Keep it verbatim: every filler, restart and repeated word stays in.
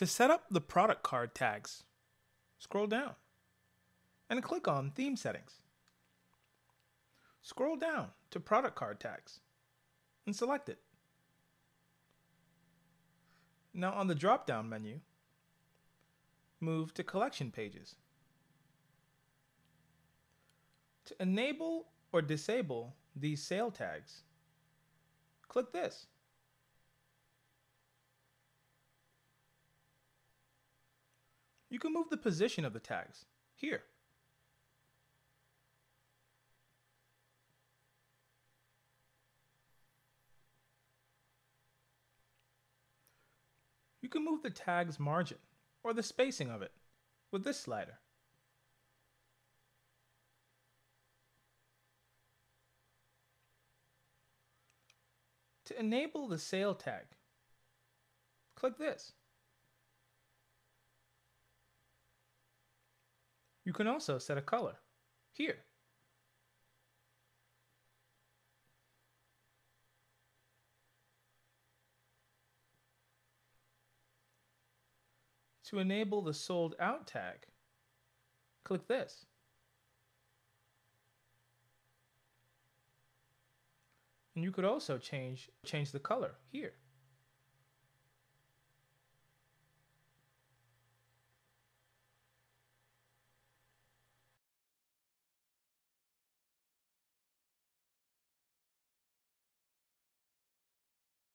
To set up the product card tags, scroll down and click on Theme Settings. Scroll down to Product Card Tags and select it. Now on the drop-down menu, move to Collection Pages. To enable or disable these sale tags, click this. You can move the position of the tags here. You can move the tag's margin or the spacing of it with this slider. To enable the sale tag, click this. You can also set a color here. To enable the sold out tag, click this. And you could also change change the color here.